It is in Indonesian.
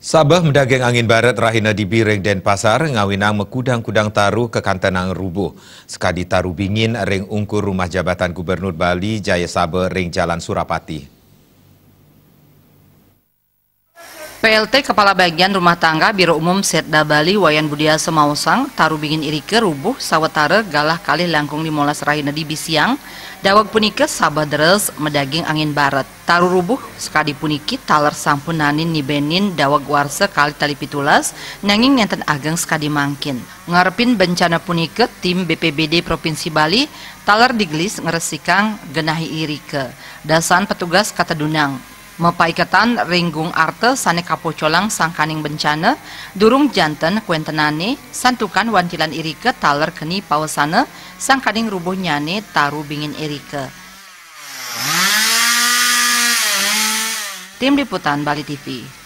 Sabah mendageng angin barat rahina di Bireng Denpasar ngawinang mekudang-kudang taruh ke kantenang rubuh. Sekadi taruh bingin ring ungkur rumah jabatan Gubernur Bali Jaya Sabha ring Jalan Surapati. PLT Kepala Bagian Rumah Tangga Biro Umum Setda Bali Wayan Budiasa Mausang taruh bingin irike rubuh sawetara galah kalih langkung dimolas rahina di bisiang dawak punike Sabah deres mendageng angin barat. Taruh rubuh sekadi puniki taler sampunanin nibenin dawag warsa kali tali pitulas nanging nenten ageng sekadi mangkin. Ngarepin bencana punike tim BPBD Provinsi Bali taler diglis ngeresikang genahi irike. Dasan petugas kata dunang. Mepaikatan ringgung arte sane kapocolang sangkaning bencana, durung janten kuentenane, santukan wantilan irike taler keni pawasane, sangkaning rubuh nyane taruh bingin irike. Tim Liputan Bali TV.